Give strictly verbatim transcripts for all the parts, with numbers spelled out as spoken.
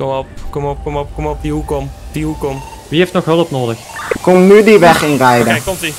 Kom op, kom op, kom op, kom op, die hoek om, die hoek om. Wie heeft nog hulp nodig? Kom nu die weg inrijden. Oké, okay, komt ie.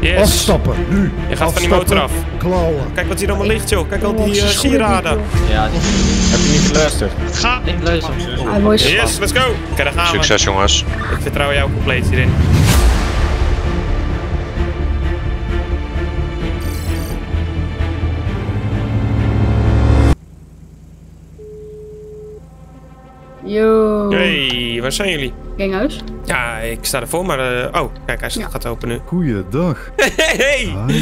Yes. Afstappen, nu. Je gaat afstappen, van die motor af. Klauwen. Kijk wat hier allemaal ligt, joh. Kijk al die uh, sieraden. Ja, die... heb je niet geluisterd? Het gaat niet luisteren. Oh, yes, let's go. Oké, okay, daar gaan we. Succes, jongens. Ik vertrouw jou compleet hierin. Yo. Hey, waar zijn jullie? Ganghuis? Ja, ik sta ervoor, maar... Uh, oh, kijk, hij ja. gaat openen. Goeiedag. Hey! Ah,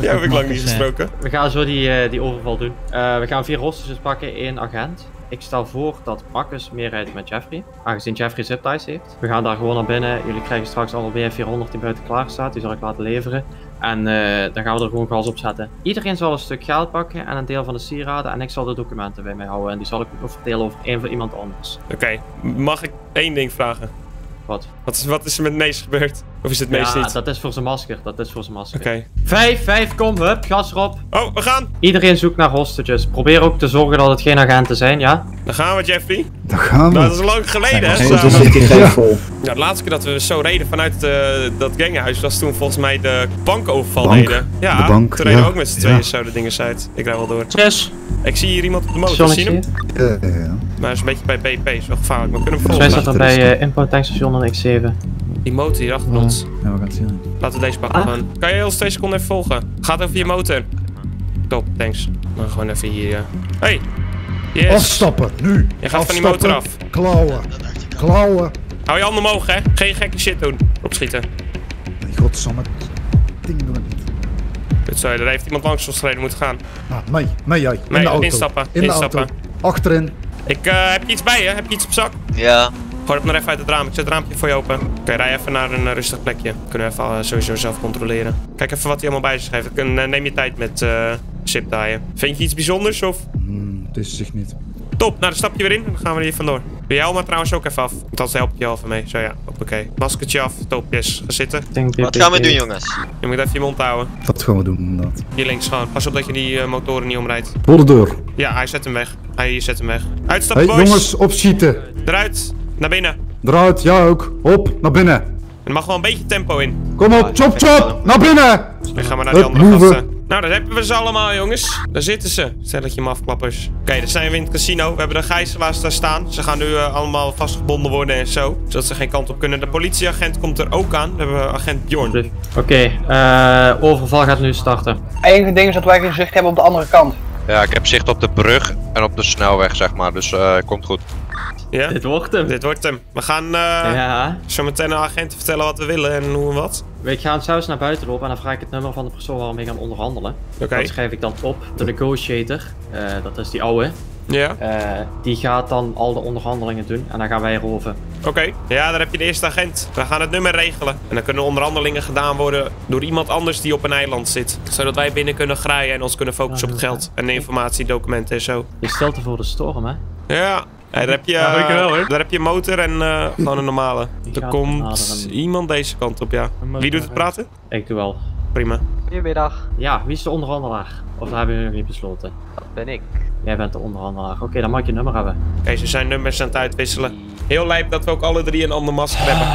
ja, heb ik lang niet gesproken. We gaan zo die, uh, die overval doen. Uh, we gaan vier hostages pakken, één agent. Ik stel voor dat Marcus meerijdt met Jeffrey. Aangezien Jeffrey zipties heeft. We gaan daar gewoon naar binnen. Jullie krijgen straks al weer vierhonderd die buiten klaar staat. Die zal ik laten leveren. En uh, dan gaan we er gewoon gas op zetten. Iedereen zal een stuk geld pakken en een deel van de sieraden. En ik zal de documenten bij mij houden. En die zal ik ook verdelen over één voor iemand anders. Oké, okay. Mag ik één ding vragen? Wat? Wat is, wat is er met Mees gebeurd? Of is het Mees ja, niet? Ja, dat is voor zijn masker. Dat is voor zijn masker. Oké. Okay. Vijf, vijf, kom, hup, gas erop. Oh, we gaan. Iedereen zoekt naar hostages. Probeer ook te zorgen dat het geen agenten zijn, ja? Dan gaan we, Jeffrey. Dan gaan we. Dat is lang geleden, hè? Dat zit hier vol. Ja, de laatste keer dat we zo reden vanuit uh, dat ganghuis was toen volgens mij de bankoverval bank. deden. Ja, de bank. Toen reden we ja. ook met z'n tweeën ja. zo de dingen uit. Ik rijd wel door. Stress. Ik zie hier iemand op de motor. Zie je hem? Ja, ja, ja. Maar hij is een beetje bij B P, is wel gevaarlijk, maar we kunnen hem volgen. Wij zaten bij uh, Inpound Tankstation en X zeven. Die motor hier achter ons. Ja, we gaan het zien. Laten we deze pakken ah. gaan. Kan je ons twee seconden even volgen? Gaat over je motor. Top, thanks. Maar gewoon even hier. Uh... Hey! Yes! Afstappen, nu! Je gaat afstappen, van die motor af. Klauwen! Klauwen! Hou je handen omhoog, hè? Geen gekke shit doen. Opschieten. Nee, godsamme. Ding doen we niet. Dit zou je, daar heeft iemand langs ons gereden moeten gaan. Nou, mee, mee jij. In nee, de auto. Instappen, in instappen. De auto. Achterin. Ik uh, heb je iets bij je? Heb je iets op zak? Ja. Gooi het maar even uit het raam. Ik zet het raampje voor je open. Oké, okay, rij even naar een uh, rustig plekje. Kunnen we even uh, sowieso zelf controleren. Kijk even wat hij allemaal bij zich heeft. En, uh, neem je tijd met uh, ziptaaien. Vind je iets bijzonders of? Mm, het is zich niet. Top, nou dan stap je weer in en dan gaan we hier vandoor. Doe jij maar trouwens ook even af. Althans, help je even mee. Zo ja, oké. Maskertje af, top, yes. Ga zitten. Wat gaan we doen, jongens? Je moet even je mond houden. Dat gaan we doen, inderdaad. Hier links gewoon. Pas op dat je die uh, motoren niet omrijdt. Voor de deur. Ja, hij zet hem weg. Hij zet hem weg. Uitstappen, hey, boys. Jongens, opschieten. Eruit. Naar binnen. Eruit, ja ook. Op, naar binnen. Er mag wel een beetje tempo in. Kom op, chop chop, naar binnen. Dan gaan we naar die andere gasten. Nou, daar hebben we ze allemaal, jongens. Daar zitten ze. Stelletje mafklappers. Oké, okay, dan zijn we in het casino. We hebben de gijzelaars daar staan. Ze gaan nu uh, allemaal vastgebonden worden en zo. Zodat ze geen kant op kunnen. De politieagent komt er ook aan. Dan hebben we agent Bjorn. Oké, okay, uh, overval gaat nu starten. Enige ding is dat wij geen zicht hebben op de andere kant. Ja, ik heb zicht op de brug en op de snelweg, zeg maar. Dus uh, komt goed. Ja? Dit wordt hem. Dit wordt hem. We gaan uh, ja. zo meteen aan agenten vertellen wat we willen en hoe en wat. Ik ga zelfs naar buiten lopen en dan vraag ik het nummer van de persoon waar we mee gaan onderhandelen. Okay. Dat schrijf ik dan op. De negotiator, uh, dat is die oude. Ja. Uh, die gaat dan al de onderhandelingen doen en dan gaan wij roven. Oké, okay. Ja, daar heb je de eerste agent. We gaan het nummer regelen. En dan kunnen onderhandelingen gedaan worden door iemand anders die op een eiland zit. Zodat wij binnen kunnen graaien en ons kunnen focussen op het geld en de informatie, documenten en zo. Je stelt er voor de storm, hè? Ja. Hey, daar, heb je, ja, uh, wel, daar heb je motor en uh, gewoon een normale. Die er komt iemand deze kant op, ja. Wie doet het praten? Ik doe wel. Prima. Goedemiddag. Ja, wie is de onderhandelaar? Of dat hebben jullie nog niet besloten? Dat ben ik. Jij bent de onderhandelaar. Oké, okay, dan mag je nummer hebben. Oké, okay, ze zijn nummers aan het uitwisselen. Heel lijp dat we ook alle drie een ander masker hebben.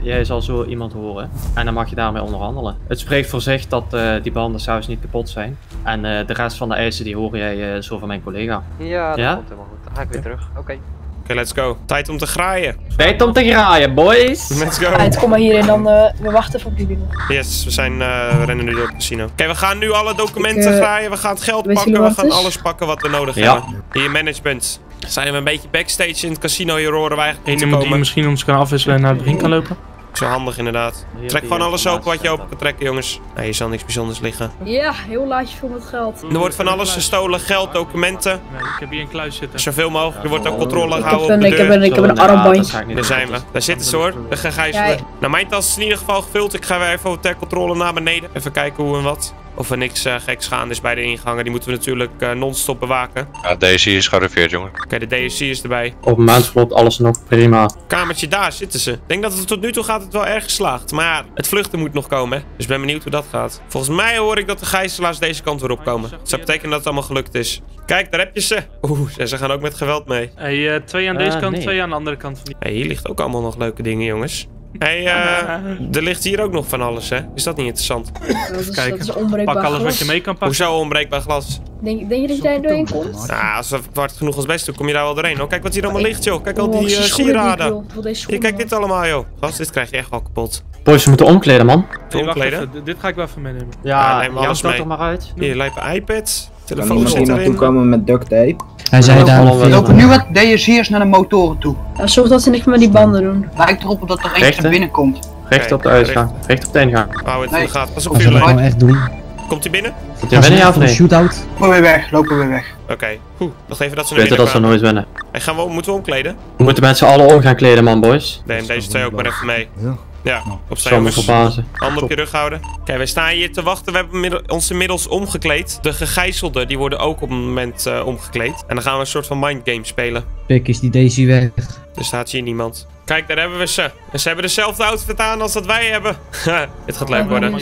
Jij zal zo iemand horen en dan mag je daarmee onderhandelen. Het spreekt voor zich dat uh, die banden zelfs niet kapot zijn. En uh, de rest van de eisen die hoor jij uh, zo van mijn collega. Ja, dat ja? komt helemaal goed. Dan ga ik weer ja. terug. Oké. Okay. Oké, okay, let's go. Tijd om te graaien. Tijd om te graaien, boys. Let's go. Right, kom maar hier en dan uh, we wachten even op die binnen. Yes, we, zijn, uh, we rennen nu door het casino. Oké, okay, we gaan nu alle documenten ik, uh, graaien. We gaan het geld pakken. We gaan is? alles pakken wat we nodig ja. hebben. Hier management. Zijn we een beetje backstage in het casino? Hier horen we eigenlijk niet komen. Die misschien ons kan afwisselen en naar de ring kan lopen. Zo handig inderdaad. Trek gewoon alles open wat je open kan trekken, jongens. Nee, hier zal niks bijzonders liggen. Ja, heel laagje voor het geld. Er wordt van alles gestolen, geld, documenten. Nee, ik heb hier een kluis zitten. Zoveel mogelijk. Er wordt ook controle gehouden op de deur. Ik heb een, ik heb een armbandje. Daar zijn we. Daar zitten ze hoor. Daar gaan gijzelen. Nou, mijn tas is in ieder geval gevuld. Ik ga weer even ter controle naar beneden. Even kijken hoe en wat. Of er niks uh, geks gaande is bij de ingangen. Die moeten we natuurlijk uh, non-stop bewaken. Ja, de D S C is gearriveerd, jongen. Oké, okay, de D S C is erbij. Op maandverbod alles nog prima. Kamertje daar zitten ze. Ik denk dat het tot nu toe gaat het wel erg geslaagd. Maar ja, het vluchten moet nog komen. Hè? Dus ik ben benieuwd hoe dat gaat. Volgens mij hoor ik dat de gijzelaars deze kant weer opkomen. Dat zou betekenen dat het allemaal gelukt is. Kijk, daar heb je ze. Oeh, ze gaan ook met geweld mee. Hey, uh, twee aan deze uh, kant, nee. twee aan de andere kant. Hé, hey, hier ligt ook allemaal nog leuke dingen, jongens. Hé, hey, uh, er ligt hier ook nog van alles, hè? Is dat niet interessant? Dat is, Kijk, dat is pak alles glas. wat je mee kan pakken. Hoezo onbreekbaar glas? Denk, denk je dat je daar doorheen komt? Nou, als we hard genoeg als best doen, kom je daar wel doorheen, hoor. Kijk wat hier allemaal ligt, joh. Kijk oh, al die uh, sieraden. Hier, kijk dit allemaal, joh. Gast, dit krijg je echt wel kapot. Boys, we moeten omkleden, man. Nee, omkleden? Even, dit ga ik wel even meenemen. Ja, neem alles dat mee. toch maar uit. Hier, lijpen iPads. Telefoon zit erin. Naartoe komen met duct tape. Hij zei daar al. We lopen nu wat D S C'ers naar de motoren toe. Ja, zorg dat ze niks met die banden doen. Lijkt erop dat er eentje naar binnen komt. Recht op de uitgang. Recht op de ingang. Hou het in de gaten. Pas op je lijn. Komt hij binnen? Komt hij binnen, ja of nee? Shootout. Lopen we weg, lopen we weg. Oké. Wacht even dat ze naar binnen gaan. dat ze nooit winnen. En gaan we, moeten we omkleden? We moeten met z'n allen om gaan kleden, man, boys. Neem deze twee ook maar even mee. Ja, opzij jongens. Handen op je rug houden. Kijk, wij staan hier te wachten. We hebben ons inmiddels omgekleed. De gegijzelden, die worden ook op het moment uh, omgekleed. En dan gaan we een soort van mindgame spelen. Pik, is die Daisy weg? Er staat hier niemand. Kijk, daar hebben we ze. En ze hebben dezelfde outfit aan als dat wij hebben. Dit gaat leuk worden.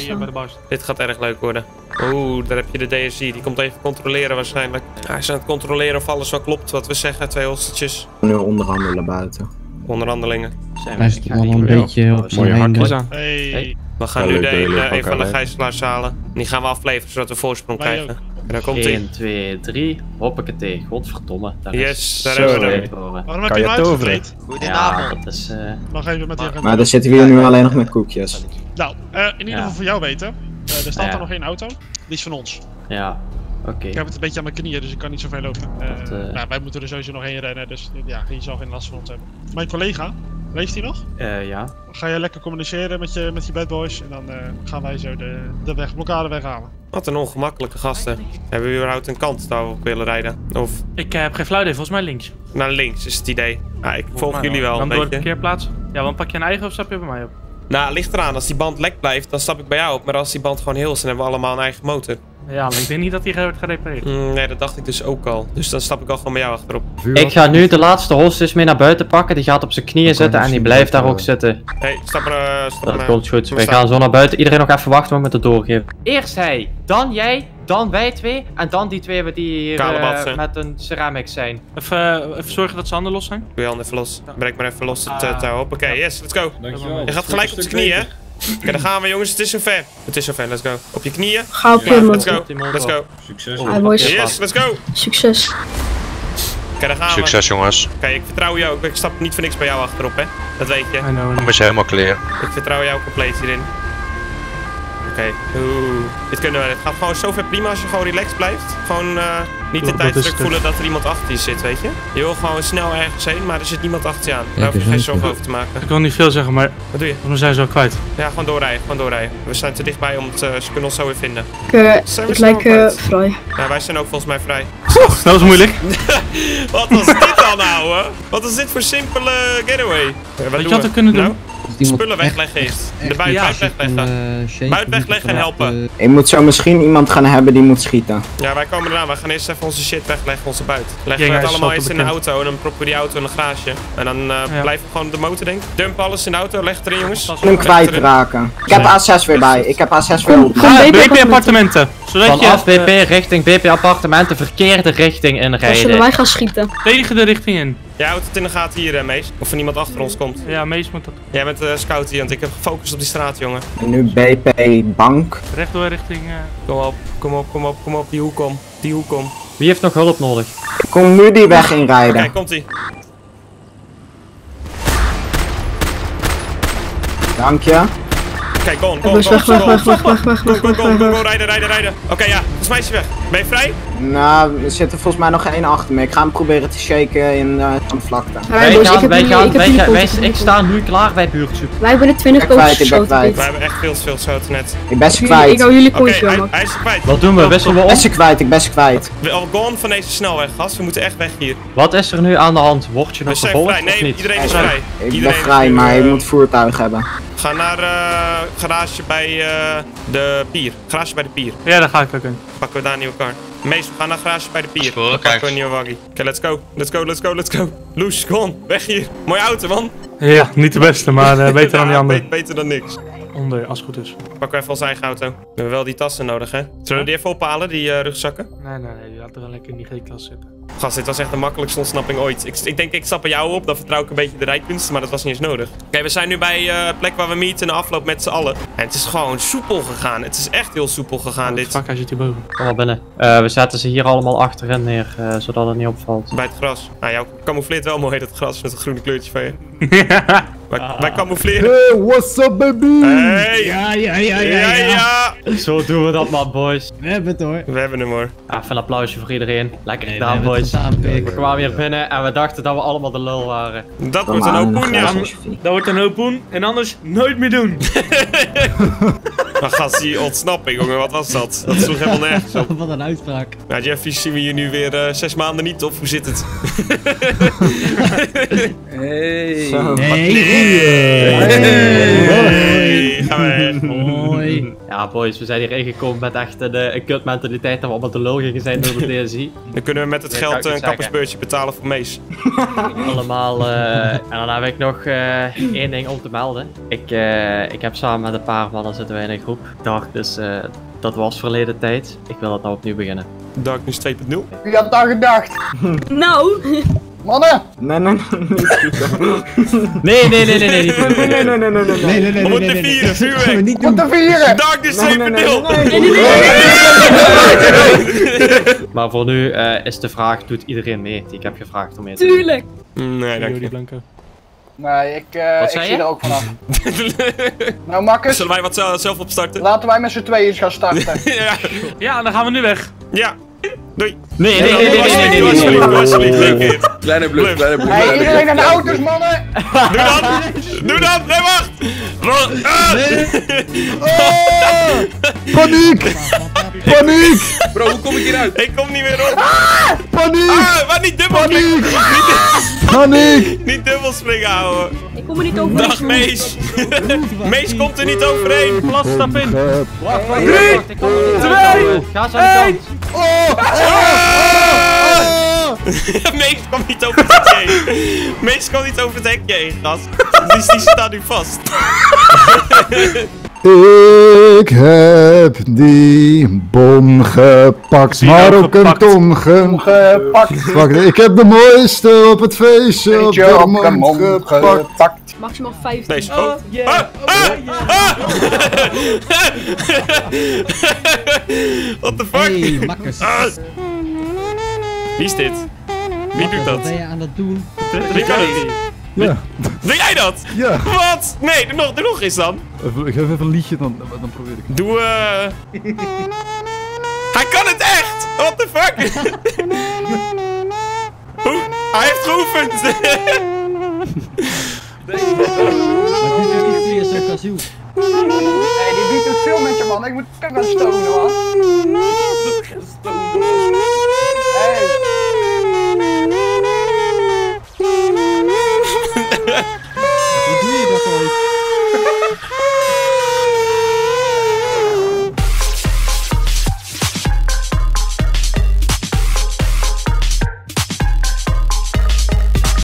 Dit gaat erg leuk worden. Oeh, daar heb je de D S C. Die komt even controleren waarschijnlijk. Hij is aan het controleren of alles wel klopt wat we zeggen. Twee hostetjes. Nu onderhandelen buiten. Onderhandelingen. Hij is toch wel een beetje op zijn handen aan. Hey. We gaan nu de een, een van de gijzelaars halen. Die gaan we afleveren zodat we voorsprong krijgen. En dan komt hij. een, twee, drie. Hoppakee. Godverdomme. Daar yes, is... daar hebben we hem. Waarom heb je hem uitgevreed? Goedenavond. Ja, dat is... Uh... Nog even met maar, maar dan zitten we hier nu alleen nog met koekjes. Nou, uh, in ieder geval voor jou weten. Uh, er staat ja. er nog één auto. Die is van ons. Ja. Okay. Ik heb het een beetje aan mijn knieën, dus ik kan niet zoveel lopen. Dat, uh... Uh, nou, wij moeten er sowieso nog heen rennen, dus ja, je zal geen last van ons hebben. Mijn collega, leeft hij nog? Uh, ja. Ga jij lekker communiceren met je, met je bad boys en dan uh, gaan wij zo de, de weg, blokkade weghalen. Wat een ongemakkelijke gasten. Hebben we überhaupt een kant waar we op willen rijden? Of... Ik uh, heb geen flauw idee, volgens mij links. Naar links is het idee. Ah, ik volg maar, jullie wel dan een door beetje. de parkeerplaats. Ja, want pak je een eigen of stap je bij mij op? Nou, ligt eraan. Als die band lek blijft, dan stap ik bij jou op. Maar als die band gewoon heel is, dan hebben we allemaal een eigen motor. Ja, maar ik denk niet dat hij wordt gerepareerd. Mm, nee, dat dacht ik dus ook al. Dus dan stap ik al gewoon bij jou achterop. Ik ga nu de laatste hostess mee naar buiten pakken. Die gaat op zijn knieën zitten en die blijft daar ook zitten. Hé, hey, stap er, uh, stap er. Dat komt goed. We gaan zo naar buiten. Iedereen nog even wachten, we moeten doorgeven. Eerst hij, dan jij, dan wij twee en dan die twee we die hier uh, met een ceramic zijn. Even, uh, even zorgen dat ze handen los zijn. Doe je handen even los. Breek maar even los het uh, touw op. Oké, okay, yes, let's go. Dankjewel. Je gaat gelijk op zijn knieën, hè? Oké, okay, daar gaan we jongens, het is zover. Het is zover, let's go. Op je knieën. Ga op hem. Let's go, let's go. Succes. Oh, yes, let's go. Succes. Oké, okay, daar gaan we. Succes jongens. Oké, okay, ik vertrouw jou. Ik stap niet voor niks bij jou achterop, hè. Dat weet je. Dan ben je helemaal clear. Ik vertrouw jou compleet hierin. Oké, okay. Oeh. Dit kunnen we. Het gaat gewoon zover prima als je gewoon relaxed blijft. Gewoon uh, niet de tijd druk voelen dat er iemand achter je zit, weet je. Je wil gewoon snel ergens heen, maar er zit niemand achter je aan. Daar hoef je geen zorgen over te maken. Ik wil niet veel zeggen, maar... Wat doe je? We zijn zo kwijt. Ja, gewoon doorrijden, gewoon doorrijden. We zijn te dichtbij om het... Uh, ze kunnen ons zo weer vinden. Ik, uh, zijn we ik lijk uh, vrij. Ja, wij zijn ook volgens mij vrij. Oeh, dat was moeilijk. Wat was dit dan nou, hè? Wat is dit voor simpele getaway? Ja, wat je had we kunnen doen? Nou? Spullen wegleggen eerst. De buit ja, wegleggen. Uh, buit wegleggen en helpen. Ik moet zo misschien iemand gaan hebben die moet schieten. Ja, wij komen eraan. We gaan eerst even onze shit wegleggen, onze buit. Leggen we het allemaal eerst in de auto en dan proppen we die auto in een garage. En dan uh, ja. blijven we gewoon de motor, denk ik. Dump alles in de auto, leg het erin, jongens. Ik hem kwijtraken. Ik heb A zes weer bij. Ik heb A zes weer op. Ja, B P-appartementen. Vanaf B P richting B P-appartementen, verkeerde richting inrijden. Zullen wij gaan schieten? Tegen de richting in. Jij houdt het in de gaten hier, hè, Mees. Of er niemand achter ons komt. Ja, Mees moet dat. Jij bent uh, scout hier, want ik heb gefocust op die straat, jongen. En nu B P Bank. Rechtdoor richting... Uh... Kom op, kom op, kom op, kom op. Die hoek om. Die hoek om. Wie heeft nog hulp nodig? Kom nu die weg inrijden. Kijk, komt-ie. Dank je. Kijk, go on, go on, go on, go on, go on, go on, go on, rijden, rijden, rijden. Oké, ja, volgens mij is hij weg. Ben je vrij? Nou, er zit er volgens mij nog één achter me. Ik ga hem proberen te shaken in uh, een vlakte. Wij gaan, wij gaan, wij gaan, ik sta nu klaar bij buurtzoek. Wij hebben de twintig pootjes geschoten. Wij hebben echt veel, veel schoten net. Ik ben ze kwijt. Ik hou jullie pootjes wel. Hij is kwijt. Wat doen we? Wisselen we op? Ik ben ze kwijt, ik ben ze kwijt. We al gone van deze snelweg, gast. We moeten echt weg hier. Wat is er nu aan de hand? Word je nog gevolgd of niet? Nee, iedereen is vrij. Ik ben vrij, maar je moet voertuig hebben. Ga naar uh, garage bij uh, de pier. Garage bij de pier. Ja, daar ga ik ook in. Pakken we daar een nieuwe kar. Mees, we gaan naar garage bij de pier. Cool, dan pakken we een nieuwe waggie. Oké, okay, let's go. Let's go, let's go, let's go. Loes, kom on. Weg hier. Mooie auto, man. Ja, niet de beste, maar uh, beter ja, dan die andere. Beter dan niks. Onder, als het goed is. Pakken we even onze eigen auto. We hebben wel die tassen nodig, hè? Zullen we die even ophalen, die uh, rugzakken? Nee, nee, nee. Die laten we lekker in die G-klas zitten. Gast, dit was echt de makkelijkste ontsnapping ooit. Ik, ik denk, ik stap bij jou op, dan vertrouw ik een beetje de rijkunsten, maar dat was niet eens nodig. Oké, okay, we zijn nu bij de uh, plek waar we meeten en afloop met z'n allen. En het is gewoon soepel gegaan. Het is echt heel soepel gegaan, oh, dit. Fuck, hij zit hierboven. Kom maar binnen. Uh, we zetten ze hier allemaal achterin neer, uh, zodat het niet opvalt. Bij het gras. Nou, jou camoufleert wel mooi dat gras met het groene kleurtje van je. Wij, ah. wij camoufleren. Hey, what's up, baby? Hey. Ja, ja, ja, ja, ja, ja, ja. Zo doen we dat, maar, boys. We hebben het, hoor. We hebben hem, hoor. Ah, een applausje voor iedereen. Lekker hey, gedaan, boys. We kwamen hier binnen en we dachten dat we allemaal de lul waren. Dat wordt een hopoen, ja. Dat wordt een hopoen en anders nooit meer doen. Maar gast, die ontsnapping, jongen, wat was dat? Dat sloeg helemaal nergens op. Wat een uitspraak. Nou, Jeffy, zien we hier nu weer uh, zes maanden niet, of hoe zit het? Hey. Zo, nee. Nee. Hey. Ga weg. Hoi. Ja, boys, we zijn hier ingekomen met echt een, een kutmentaliteit dat we allemaal de lul gingen zijn door de D S I. Dan kunnen we met het geld een kappersbeurtje betalen voor Mees. Allemaal. Uh, en dan heb ik nog uh, één ding om te melden. Ik, uh, ik heb samen met een paar mannen zitten wij in een groep. Dag, dus uh, dat was verleden tijd. Ik wil dat nou opnieuw beginnen. Darkness twee punt nul. Wie had daar gedacht? Nou. Mannen! Nee, nee, nee, nee, nee, nee, nee, nee, nee, nee, nee, nee, nee, nee, nee, nee, om het te vieren, vuurwerk! Om te vieren! Darkness twee punt nul! Maar voor nu is de vraag, doet iedereen mee? Die ik heb gevraagd om mee te doen. Tuurlijk! Nee, dank je. Nee, ik, uh, ik zie er ook vanaf. Nou, makkers. Zullen wij wat zelf opstarten? Laten wij met z'n tweeën gaan starten. Ja. Ja, dan gaan we nu weg. Ja. Doei. Nee, nee, nee, nee, nee, nee, nee, nee, nee, nee, nee, kleine bluf, kleine bluf. Hey, iedereen aan de auto's, mannen! Doe dat! Doe dat! Nee, wacht! Nee! Oh! Paniek! Paniek! Bro, hoe kom ik hieruit? Ik kom niet meer op. Ah! Paniek! Ah, maar niet dubbel springen! Paniek! Niet dubbel springen, houden. Ik kom er niet overheen. Dag, Mees! Mees komt er niet overheen! Plat, stap in! drie, twee, één! Ga zo aan de kant! Mees kwam niet over het hekje heen. Mees kwam niet over het hekje heen, gast. Dus die staat nu vast. Ik heb die bom gepakt, maar ook een ton gepakt. Ik heb de mooiste op het feestje op de mond gepakt. Maximaal vijftien. Oh, yeah. Ah, ah, ah. What the fuck? Hey, makkers. Ah. Wie is dit? Wie doet dat? Wat ben je aan het doen? Wie kan het? Ja. Doe jij dat? Ja. Wat? Nee, doe nog, doe nog eens dan. Ik heb even een liedje, dan, dan probeer ik het. Doe eh... Uh... Hij kan het echt! What the fuck? Hoe? Hij heeft geoefend! Nee, die doet het veel met je, man. Ik moet kakken stonen, man.